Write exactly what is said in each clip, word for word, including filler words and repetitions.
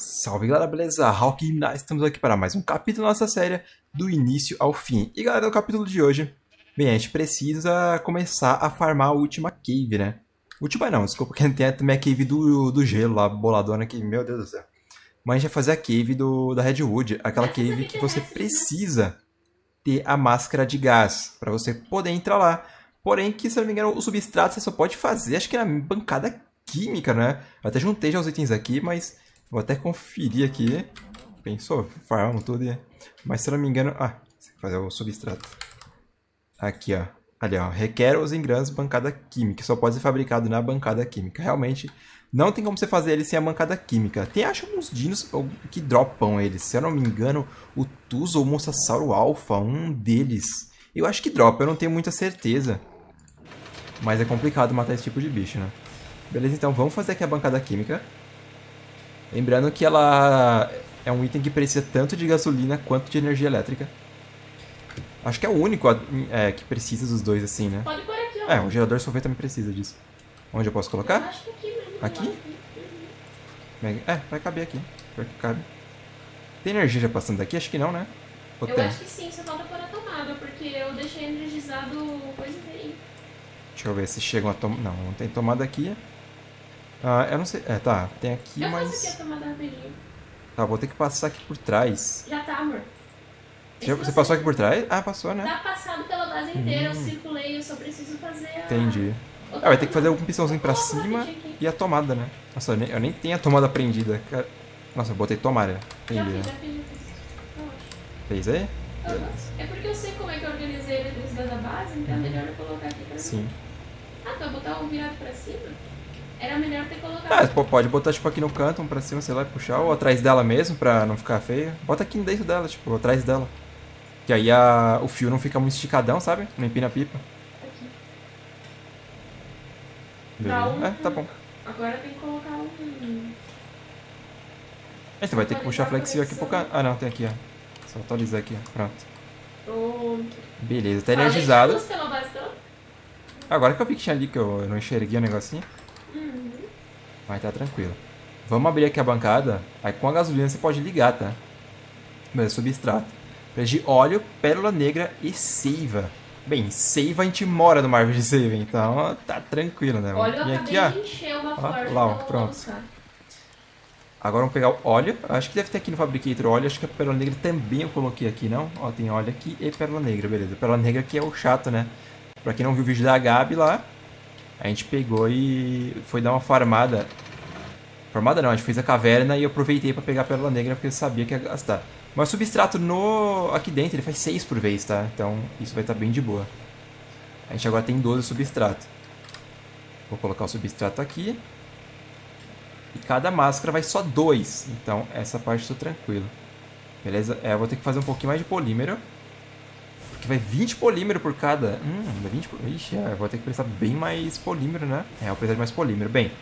Salve galera, beleza? Hawk Game, estamos aqui para mais um capítulo da nossa série do início ao fim. E galera, no capítulo de hoje, bem, a gente precisa começar a farmar a última cave, né? Última não, desculpa, porque tem também a cave do, do gelo lá, boladona aqui, meu Deus do céu. Mas a gente vai fazer a cave do, da Redwood, aquela cave que você precisa ter a máscara de gás para você poder entrar lá. Porém, que, se não me engano, o substrato você só pode fazer, acho que na bancada química, né? Eu até juntei já os itens aqui, mas vou até conferir aqui. Pensou? Farmamos tudo. E... Mas se não me engano... Ah, fazer o substrato. Aqui, ó. Ali, ó. Requer os engramas bancada química. Só pode ser fabricado na bancada química. Realmente, não tem como você fazer ele sem a bancada química. Tem, acho, uns dinos que dropam eles. Se eu não me engano, o Tuzo ou o Mosassauro Alpha, um deles. Eu acho que dropa, eu não tenho muita certeza. Mas é complicado matar esse tipo de bicho, né? Beleza, então vamos fazer aqui a bancada química. Lembrando que ela é um item que precisa tanto de gasolina quanto de energia elétrica. Acho que é o único é, que precisa dos dois, assim, né? Pode pôr aqui, ó. É, o gerador sorvete também precisa disso. Onde eu posso colocar? Eu acho que aqui mesmo. Aqui? Uhum. É, vai caber aqui. Pior que cabe. Tem energia já passando daqui? Acho que não, né? Ou eu tem? Acho que sim, só falta pôr a tomada, porque eu deixei energizado coisa daí. Deixa eu ver se chega uma tomada. Não, não tem tomada aqui. Ah, eu não sei. É, tá. Tem aqui, eu mas... Aqui a tomada rapidinho. Tá, vou ter que passar aqui por trás. Já tá, amor. Já, você passou aqui por trás? Ah, passou, né? Tá passado pela base hum. inteira. Eu circulei, eu só preciso fazer a... Entendi. Ah, vai ter que fazer um pincelzinho pra cima e a tomada, né? Nossa, eu nem, eu nem tenho a tomada prendida. Nossa, eu botei tomada. Entendi, já fiz, né? já fiz, já fiz. Fez aí? Uhum. É porque eu sei como é que eu organizei ele desde a base, então é melhor eu colocar aqui pra Sim. mim. Ah, então botar um virado pra cima? Era melhor ter colocado. Ah, aqui. Pode botar tipo aqui no canto, um pra cima, sei lá, e puxar, ou atrás dela mesmo, pra não ficar feio. Bota aqui dentro dela, tipo, atrás dela. Que aí a... o fio não fica muito esticadão, sabe? Não empina a pipa. Aqui. Beleza. Tá um... É, tá bom. Agora tem que colocar um... A gente vai ter que puxar flexível aqui pro canto. Ah, não, tem aqui, ó. Só atualizar aqui, pronto. Pronto. Beleza, tá energizado. Agora que eu vi que tinha ali, que eu não enxerguei o negocinho. Uhum. Mas tá tranquilo. Vamos abrir aqui a bancada. Aí com a gasolina você pode ligar, tá? Beleza, substrato. Preste de óleo, pérola negra e seiva. Bem, seiva a gente mora no Marvel de seiva, então tá tranquilo, né? Óleo e aqui, ó, de encher uma ó, lá, ó, pronto. Agora vamos pegar o óleo. Acho que deve ter aqui no Fabricator óleo. Acho que a pérola negra também eu coloquei aqui, não? Ó, tem óleo aqui e pérola negra, beleza. Pérola negra aqui é o chato, né? Pra quem não viu o vídeo da Gabi lá, a gente pegou e foi dar uma farmada. Farmada não, a gente fez a caverna e eu aproveitei pra pegar a pérola negra porque eu sabia que ia gastar. Mas o substrato no... aqui dentro ele faz seis por vez, tá? Então isso vai estar bem de boa. A gente agora tem doze substrato. Vou colocar o substrato aqui. E cada máscara vai só dois. Então essa parte estou tranquilo. Beleza? É, eu vou ter que fazer um pouquinho mais de polímero. Porque vai vinte polímero por cada. Hum, vai vinte polímero. Ixi, é, eu vou ter que prestar bem mais polímero, né? É, eu vou precisar de mais polímero. Bem,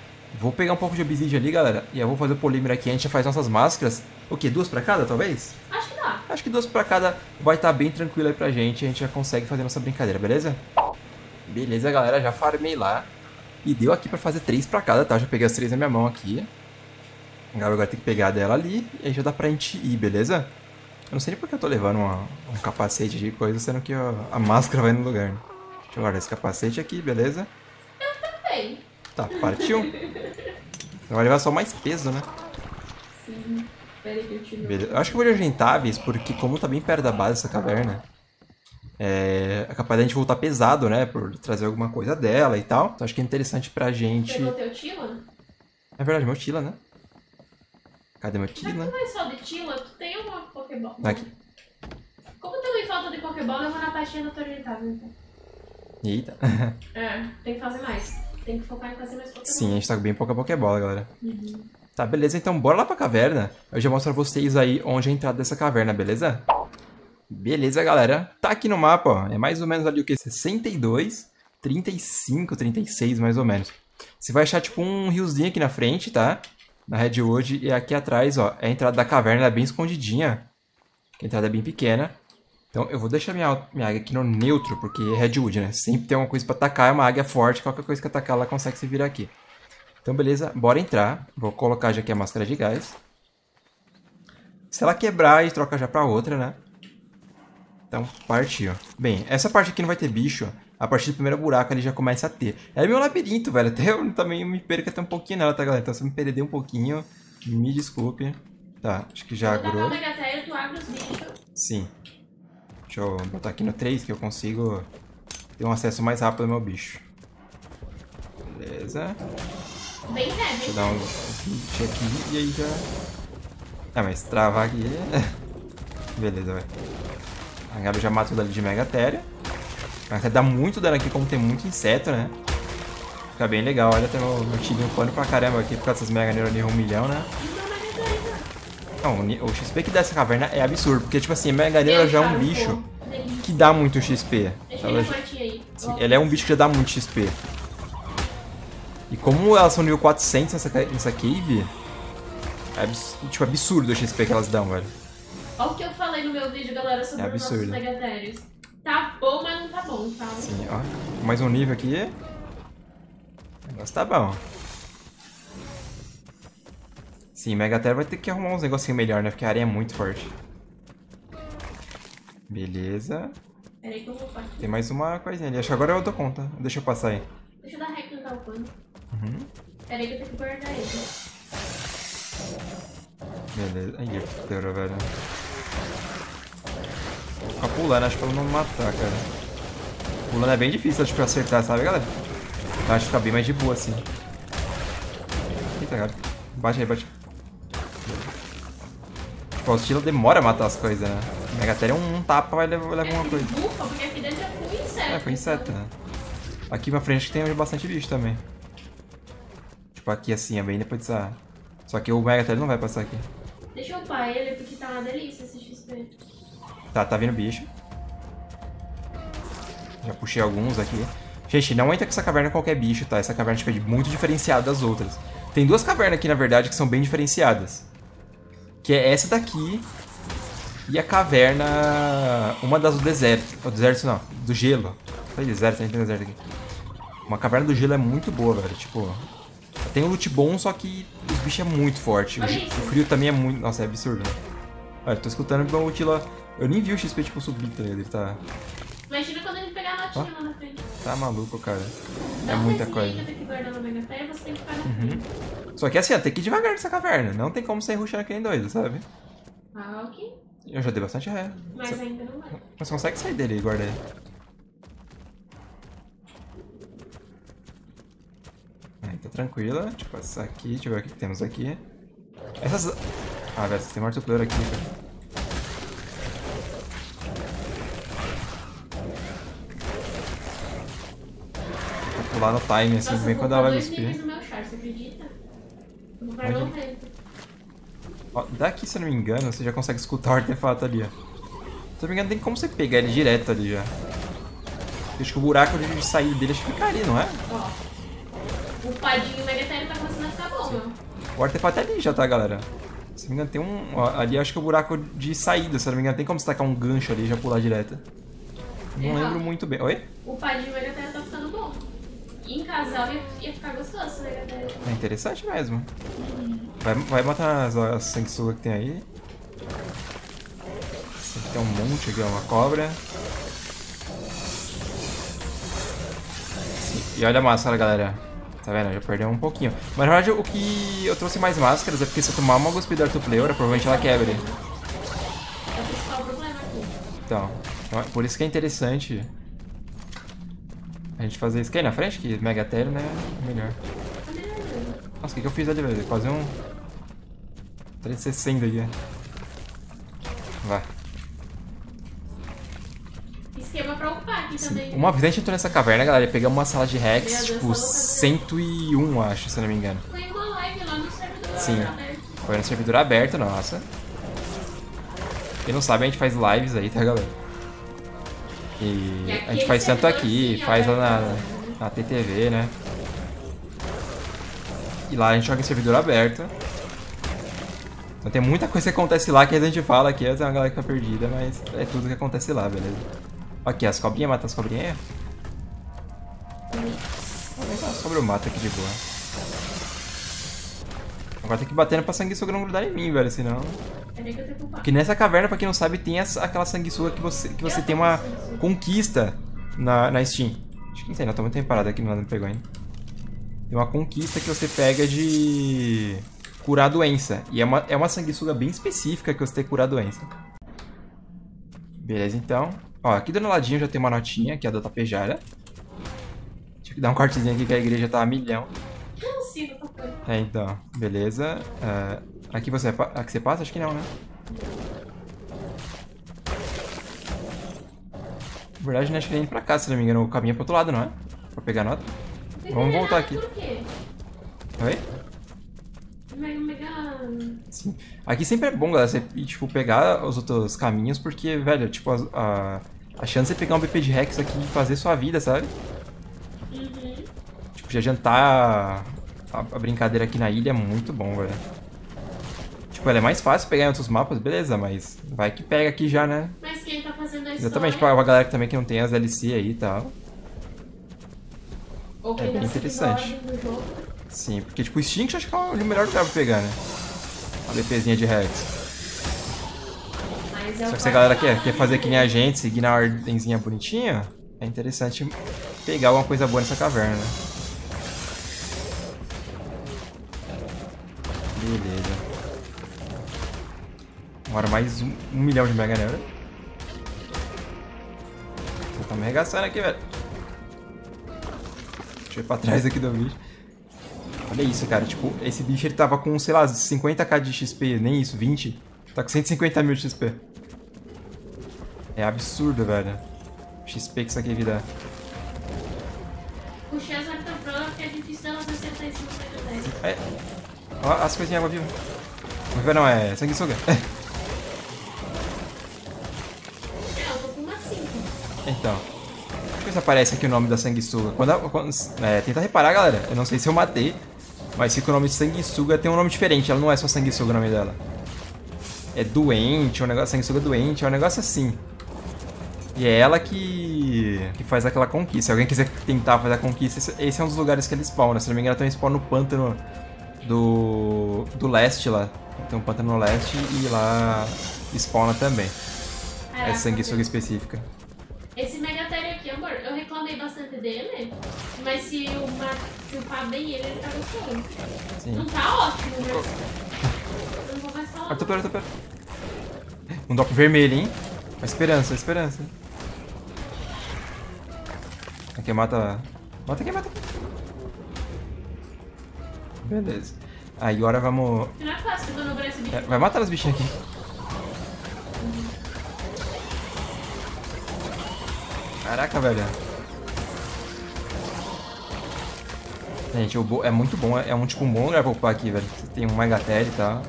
vou pegar um pouco de obsidian ali, galera. E eu vou fazer o polímero aqui. A gente já faz nossas máscaras. O quê? Duas pra cada, talvez? Acho que dá. Acho que duas pra cada vai estar bem tranquilo aí pra gente. A gente já consegue fazer nossa brincadeira, beleza? Beleza, galera. Já farmei lá. E deu aqui pra fazer três pra cada, tá? Já peguei as três na minha mão aqui. Agora tem que pegar dela ali. E aí já dá pra gente ir, beleza? Eu não sei nem porque eu tô levando uma, um capacete de coisa, sendo que a, a máscara vai no lugar, né? Deixa eu guardar esse capacete aqui, beleza? Eu também. Tá, partiu. Vai levar só mais peso, né? Sim. Pera aí que eu tiro. Beleza. Eu acho que eu vou de agentáveis, porque como tá bem perto da base essa caverna... É, é capaz da gente voltar pesado, né? Por trazer alguma coisa dela e tal. Então acho que é interessante pra gente... Pegou teu Thyla? É verdade, meu Thyla, né? Cadê meu Thyla? Mas tu vai só de Thyla? Tu tem uma Pokébola? Aqui. Como também falta de Pokébola, eu vou na pastinha do autoritável, então. Eita. É, tem que fazer mais. Tem que focar em fazer mais Pokébola. Sim, a gente tá com bem pouca Pokébola, galera. Uhum. Tá, beleza. Então bora lá pra caverna. Eu já mostro pra vocês aí onde é a entrada dessa caverna, beleza? Beleza, galera. Tá aqui no mapa, ó. É mais ou menos ali o que? sessenta e dois, trinta e cinco, trinta e seis, mais ou menos. Você vai achar, tipo, um riozinho aqui na frente, tá? Na Redwood. E aqui atrás, ó, é a entrada da caverna. Ela é bem escondidinha. A entrada é bem pequena. Então, eu vou deixar minha, minha águia aqui no neutro, porque é Redwood, né? Sempre tem uma coisa pra atacar. É uma águia forte. Qualquer coisa que atacar, ela consegue se virar aqui. Então, beleza. Bora entrar. Vou colocar já aqui a máscara de gás. Se ela quebrar, a gente troca já pra outra, né? Então, partiu. Bem, essa parte aqui não vai ter bicho. A partir do primeiro buraco ele já começa a ter. É meu labirinto, velho. Até eu também me perco até um pouquinho nela, tá, galera? Então, se eu me perder um pouquinho, me desculpe. Tá, acho que já agrou. Sim. Deixa eu botar aqui no três, que eu consigo ter um acesso mais rápido ao meu bicho. Beleza. Bem, né? Deixa eu dar um hit aqui e aí já... Ah, mas travar aqui... Beleza, velho. A Gabi já matou dali de Megatério. Até dá muito dano aqui, como tem muito inseto, né? Fica bem legal. Olha, até meu, meu tirinho pano pra caramba aqui, por causa dessas Meganeiras ali, um milhão, né? Não, o X P que dá essa caverna é absurdo, porque, tipo assim, a Meganeura já é um bicho que dá muito X P. Ela, sim, ela é um bicho que já dá muito X P. E como elas são nível quatrocentos nessa, nessa cave, é abs, tipo, absurdo o X P que elas dão, velho. Olha o que eu falei no meu vídeo, galera, sobre é os nossos Megatérios. Tá bom, mas não tá bom, tá? Sim, ó. Mais um nível aqui. O negócio tá bom. Sim, Megatério vai ter que arrumar uns negocinhos melhor, né? Porque a areia é muito forte. Beleza. Peraí que eu vou partir. Tem mais uma coisinha ali. Acho que agora eu dou conta. Deixa eu passar aí. Deixa eu dar rec no tal pano. Uhum. Peraí que eu tenho que guardar ele. Beleza. Ai, que terror, velho. Vou ficar pulando, acho que pra não matar, cara. Pulando é bem difícil, acho, pra acertar, sabe, galera? Eu acho que fica bem mais de boa, assim. Eita, cara. Bate aí, bate. Tipo, o Thyla demora a matar as coisas, né? Megatério é um, um tapa, vai levar uma coisa. Bufa, porque aqui dentro já foi inseto. É, foi inseto, né? Aqui pra frente tem bastante bicho também. Tipo, aqui assim, é bem depois dessa... Só que o Megatério não vai passar aqui. Deixa eu upar ele, porque tá uma delícia esse X P. Tá, tá vindo bicho. Já puxei alguns aqui. Gente, não entra com essa caverna qualquer bicho, tá? Essa caverna tipo, é muito diferenciada das outras. Tem duas cavernas aqui, na verdade, que são bem diferenciadas. Que é essa daqui e a caverna... Uma das do deserto. Oh, deserto não, do gelo. Tá deserto, tem deserto aqui. Uma caverna do gelo é muito boa, velho. Tipo, tem um loot bom, só que os bichos é muito forte. O, o frio também é muito... Nossa, é absurdo. Olha, tô escutando o Thyla... Eu nem vi o X P, tipo, subir, tá? Ele tá... Imagina quando ele pegar a notinha lá na frente. Tá maluco, cara. Não é muita coisa. Você tem que guardar no Megatério, você tem que ficar na frente. Uhum. Só que assim, ó, tem que ir devagar nessa caverna. Não tem como sair rushando que nem doido, sabe? Ah, ok. Eu já dei bastante ré. Mas você... ainda não vai. Mas consegue sair dele e guardar ele. Aí, tá tranquila. Deixa eu passar aqui, deixa eu ver o que temos aqui. Essas... Ah, velho, tem uma Arthropleura aqui, cara. Pular no time, assim, bem quando ela vai cuspir. Ó, daqui, se eu não me engano, você já consegue escutar o artefato ali, ó. Se eu não me engano, tem como você pegar ele direto ali, já. Acho que o buraco de sair dele, acho que ficaria, não é? Ó, o padinho Megatério tá começando a ficar bom, meu. O artefato é ali já, tá, galera? Se eu não me engano, tem um... Ó, ali, acho que é o buraco de saída, se eu não me engano. Tem como você tacar um gancho ali e já pular direto. Não é, lembro ó, muito bem. Oi? O padinho Megatério tá ficando bom. Em casal ia, ia ficar gostoso, né, galera? É interessante mesmo. Uhum. Vai, vai matar as, as sanguessugas que tem aí. Aqui tem um monte aqui, ó, uma cobra. E olha a máscara, galera. Tá vendo? Já perdeu um pouquinho. Mas na verdade, o que eu trouxe mais máscaras é porque se eu tomar uma guspida da Arthropleura, provavelmente ela quebra. É o principal problema aqui. Então, por isso que é interessante. A gente fazer isso. Quer ir na frente? Que Megatério, né? Melhor. Nossa, o que, que eu fiz ali, velho? Quase um... trezentos e sessenta aqui. Vai. Esquema pra upar aqui também. Uma vez a gente entrou nessa caverna, galera. Pegamos uma sala de hacks, tipo, cento e um, acho, se não me engano. Foi uma live lá no servidor aberto. Sim. Foi no servidor aberto, nossa. Quem não sabe, a gente faz lives aí, tá, galera? E a gente faz tanto aqui, faz lá na, na T T V, né? E lá a gente joga em servidor aberto. Então tem muita coisa que acontece lá que a gente fala aqui, tem uma galera que tá perdida, mas é tudo que acontece lá, beleza? Aqui, as cobrinhas, mata as cobrinhas. Vou pegar as cobras, eu mato aqui de boa. Agora tem que bater pra sanguessuga não grudar em mim, velho, senão... Porque nessa caverna, pra quem não sabe, tem essa, aquela sanguessuga que você, que você tem uma conquista na, na Steam. Acho que não sei, não, tô muito temporada aqui, não pegou ainda. Tem uma conquista que você pega de... curar a doença. E é uma, é uma sanguessuga bem específica que você tem que curar a doença. Beleza, então. Ó, aqui do ladinho já tem uma notinha, que é a da Tapejara. Deixa eu dar um cortezinho aqui que a igreja tá a milhão. Eu não sigo, eu tô com... É, então. Beleza. Uh, aqui, você, aqui você passa? Acho que não, né? Na verdade, né, acho que ele é indo pra cá, se não me engano. O caminho é pro outro lado, não é? Pra pegar a nota. Vamos voltar aqui. Oi? Sim. Aqui sempre é bom, galera, você tipo, pegar os outros caminhos, porque, velho, tipo, a, a, a chance de você pegar um B P de Rex aqui e fazer sua vida, sabe? Uhum. Tipo, de adiantar a, a brincadeira aqui na ilha é muito bom, velho. Tipo, ela é mais fácil pegar em outros mapas, beleza, mas vai que pega aqui já, né? Mas quem tá fazendo a história... Exatamente, pra tipo, a galera também que não tem as D L C aí e tal. Ou é bem interessante. Sim, porque tipo, o Extinction acho que é o melhor lugar pra pegar, né? A BPzinha de Rex. Mas só que se a galera quer, quer fazer que nem a gente, seguir na ordenzinha bonitinha, é interessante pegar alguma coisa boa nessa caverna, né? Beleza. Agora mais um, um milhão de Meganeura. Você tá me arregaçando aqui, velho. Deixa eu ir pra trás aqui do vídeo. Olha isso, cara. Tipo, esse bicho ele tava com, sei lá, cinquenta k de X P. Nem isso, vinte. Tá com cento e cinquenta mil de X P. É absurdo, velho. X P que isso aqui vira. Puxar as Arthropleura porque é difícil elas acertarem em cima da... Ó, as coisinhas água viva. Água viva não, é sanguessuga. É, eu tô com uma cinco. Então. Aparece aqui o nome da sanguessuga. Quando, a, quando é, tenta reparar, galera. Eu não sei se eu matei, mas fica o nome de sanguessuga. Tem um nome diferente. Ela não é só sanguessuga o nome dela. É doente, é um negócio... Sanguessuga doente, é um negócio assim. E é ela que, que faz aquela conquista. Se alguém quiser tentar fazer a conquista, esse, esse é um dos lugares que ela spawna. Se não me engano, ela tem um spawn no pântano do, do leste lá. Tem um pântano no leste e lá spawna também. Caraca, essa sanguessuga específica. Esse Megatério aqui, amor, eu reclamei bastante dele, mas se eu chupar bem ele, ele tá gostoso. Sim. Não tá ótimo, né? Eu não vou mais falar. Ah, tô perto, tô perto. Um drop vermelho, hein? A esperança, a esperança. Aqui mata... Mata aqui, mata aqui. Beleza. Aí agora vamos... Não é fácil manobrar esse bicho. É, vai matar os bichinhos aqui. Caraca, velho. Gente, o é muito bom. É um tipo um bom lugar pra upar aqui, velho. Você tem um Megatério e tal.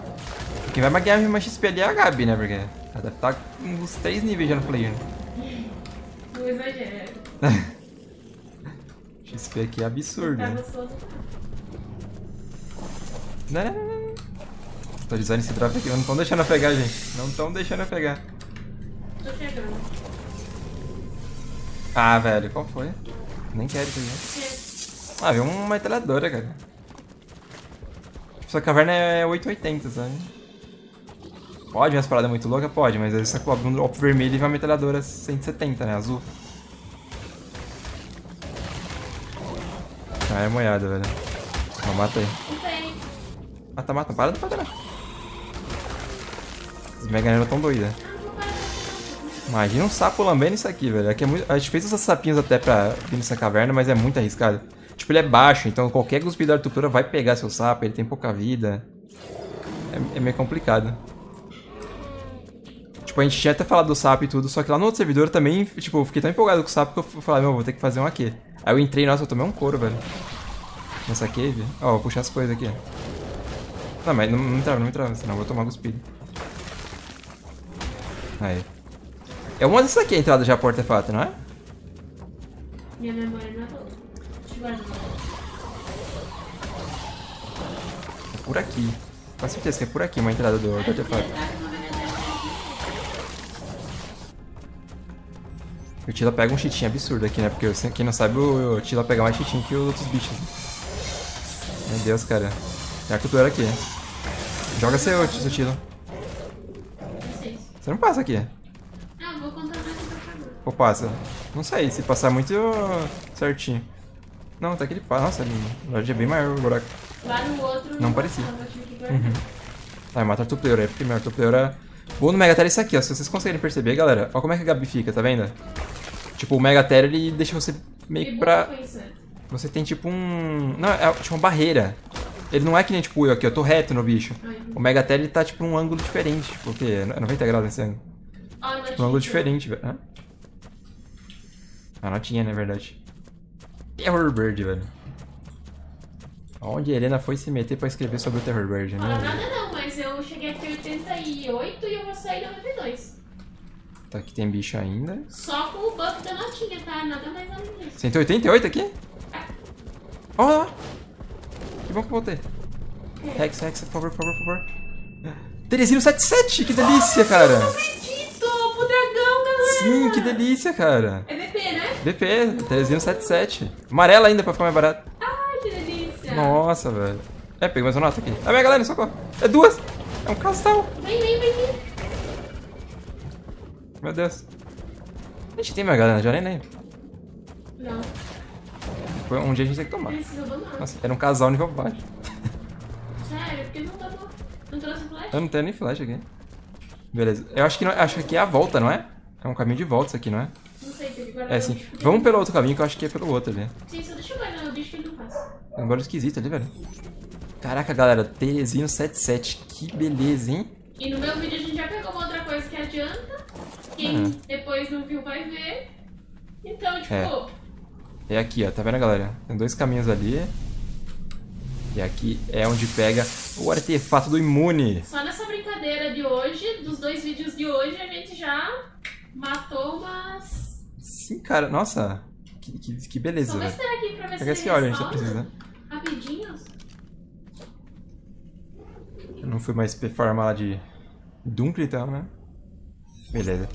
Quem vai ganhar mais X P ali é a Gabi, né? Porque ela deve estar com uns três níveis já no player. Né? Não exagero. X P aqui é absurdo. Né? Não, não, não. Tô dizendo esse drop aqui. Não estão deixando eu pegar, gente. Não estão deixando eu pegar. Tô chegando. Ah, velho, qual foi? Nem quero isso. Ah, veio uma metralhadora, cara. Essa caverna é oitocentos e oitenta, sabe? Pode umas paradas muito loucas? Pode, mas essa cobra um drop vermelho e vai uma metralhadora cento e setenta, né? Azul. Ah, é moiada, velho. Não, mata aí. Mata, mata. Para de matar, não. As meganeiras tão doidas. Imagina um sapo lambendo isso aqui, velho. Aqui é muito... A gente fez essas sapinhas até pra vir nessa caverna, mas é muito arriscado. Tipo, ele é baixo, então qualquer cuspidor da arthropleura vai pegar seu sapo, ele tem pouca vida. É, é meio complicado. Tipo, a gente tinha até falado do sapo e tudo, só que lá no outro servidor também, tipo, eu fiquei tão empolgado com o sapo que eu falei, meu, vou ter que fazer um aqui. Aí eu entrei, nossa, eu tomei um couro, velho. Nessa cave. Ó, vou puxar as coisas aqui, ó. Não, mas não me trava, não me trava, senão eu vou tomar cuspido. Aí. É uma dessas aqui a entrada já pro artefato, não é? Minha memória não é boa. Deixa eu guardar. É por aqui. Com certeza que é por aqui uma entrada do, do artefato. O Thyla pega um cheatinho absurdo aqui, né? Porque quem não sabe, o Thyla pega mais cheatinho que os outros bichos. Meu Deus, cara. Tem a cultura aqui, né? Joga seu, seu tiro. Você não passa aqui. Não, vou contar mais pra favor. Ou passa? Não sei, se passar muito certinho. Não, até que ele passa. Nossa, a loja é bem maior o buraco. Lá no outro... Não parecia. Uhum. Tá, mata a Arthropleura aí, porque minha Arthropleura... Boa no Megatério é isso aqui, ó. Se vocês conseguirem perceber, galera, ó como é que a Gabi fica, tá vendo? Tipo, o Megatério, ele deixa você meio que pra... Você tem tipo um... Não, é tipo uma barreira. Ele não é que nem tipo eu aqui, eu tô reto no bicho. O Megatério, ele tá tipo num ângulo diferente. Tipo, o quê? É noventa graus nesse ângulo. Ah, tipo, um ângulo diferente, velho. Hã? Ah, notinha, na verdade. Terror Bird, velho. Onde a Helena foi se meter pra escrever sobre o Terror Bird, né? Ah, nada não, mas eu cheguei aqui em oitenta e oito e eu vou sair em noventa e dois. Tá, aqui tem bicho ainda. Só com o buff da notinha, tá? Nada mais nada disso. cento e oitenta e oito aqui? Ó, ah. Oh, que bom que eu voltei. Rex, Rex, por favor, por favor, por favor. trezentos e setenta e sete, que delícia, oh, cara. Eu não acredito, pro dragão, galera. Sim, que delícia, cara. É D P, né? D P, trezentos e setenta e sete. Amarela ainda pra ficar mais barato. Ai, que delícia. Nossa, velho. É, peguei mais uma nota aqui. Ah, minha galera, socorro. É duas. É um casal. Vem, vem, vem, vem. Meu Deus. A gente tem minha galera, já nem lembro. Não. Foi um dia a gente tem que tomar. Nossa, era um casal nível baixo. Sério, porque não tomou. Não trouxe flash? Eu não tenho nem flash aqui. Beleza. Eu acho que, não, acho que aqui é a volta, não é? É um caminho de volta isso aqui, não é? Não sei, tem que guardar. É, sim. Vamos pelo outro caminho que eu acho que é pelo outro ali. Sim, só deixa eu guardar o bicho que ele não passa. É um barulho esquisito ali, velho. Caraca, galera, Terezinho setenta e sete, que beleza, hein? E no meu vídeo a gente já pegou uma outra coisa que adianta. Quem ah. depois não viu vai ver. Então, tipo... É. é aqui, ó, tá vendo, galera? Tem dois caminhos ali. E aqui é onde pega o artefato do imune. Só nessa brincadeira de hoje, dos dois vídeos de hoje, a gente já matou umas... Sim, cara, nossa, que, que, que beleza. Só vou esperar aqui pra ver se eles resolvem. A gente tá precisando. Rapidinhos. Não fui mais farmar lá de Dunkle e tal, né? Beleza.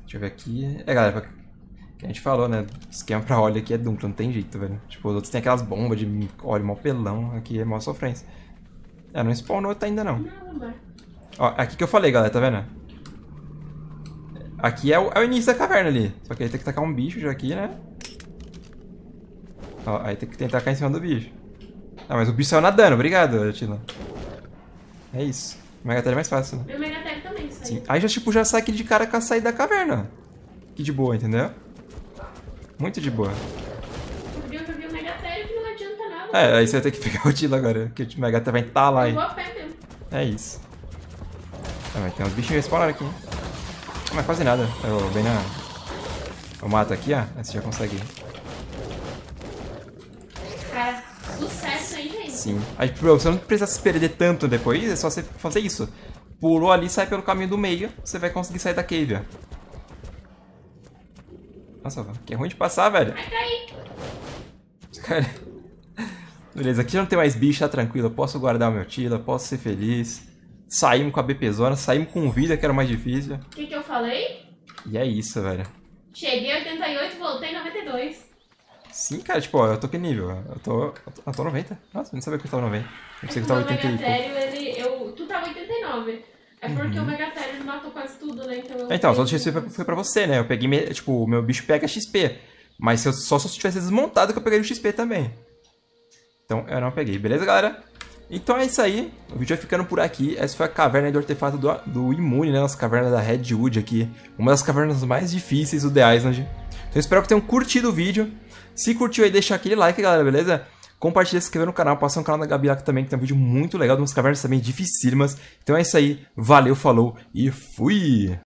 Deixa eu ver aqui. É, galera, o que a gente falou, né? Esquema pra óleo aqui é Dunkle, não tem jeito, velho. Tipo, os outros tem aquelas bombas de óleo mó pelão. Aqui é mó sofrência. É, não spawnou outra ainda, não. Ó, aqui que eu falei, galera, tá vendo? Aqui é o, é o início da caverna ali. Só que aí tem que tacar um bicho já aqui, né? Ó, aí tem que tentar cair em cima do bicho. Ah, mas o bicho saiu nadando. Obrigado, Thyla. É isso. O Megatério é mais fácil, né? E o Megatério também sai. Sim. Aí já, tipo, já sai aqui de cara com a saída da caverna. Que de boa, entendeu? Muito de boa. Eu vi, eu vi o Megatério que não adianta nada. É, aí você vai ter que pegar o Thyla agora, que o Megatério vai estar lá. Eu vou a pé mesmo. É isso. Ah, mas tem uns bichinhos respawnaram aqui, hein? Não, mas quase nada. Eu bem na... Eu mato aqui, ó. Aí você já consegue. Cara... Sucesso aí, gente. Sim. Aí, pra você não precisar se perder tanto depois, é só você fazer isso. Pulou ali, sai pelo caminho do meio, você vai conseguir sair da cave, ó. Nossa, que é ruim de passar, velho. Vai cair. Cara... Beleza, aqui já não tem mais bicho, tá tranquilo. Eu posso guardar o meu Thyla, posso ser feliz. Saímos com a B P zona, saímos com vida, que era o mais difícil. O que que eu falei? E é isso, velho. Cheguei a oitenta e oito, voltei em noventa e dois. Sim, cara, tipo, ó, eu tô que nível? Eu tô, eu tô, eu tô noventa. Nossa, eu não sabia que eu tava noventa. Eu pensei que eu tava oitenta e oito. O Megatério, ele... Eu, tu tava oitenta e nove. É porque uhum. o Megatério matou quase tudo, né? Então, então os outros X P foi, foi pra você, né? Eu peguei, tipo, o meu bicho pega X P. Mas se eu, só se eu tivesse desmontado que eu peguei o X P também. Então, eu não peguei. Beleza, galera? Então é isso aí. O vídeo vai ficando por aqui. Essa foi a caverna do artefato do, do imune, né? Nossa caverna da Redwood aqui. Uma das cavernas mais difíceis do The Island. Então, eu espero que tenham curtido o vídeo. Se curtiu aí, deixa aquele like, galera, beleza? Compartilha, se inscreva no canal, passa no canal da Gabi lá também, que tem um vídeo muito legal de umas cavernas também dificílimas. Então é isso aí, valeu, falou e fui!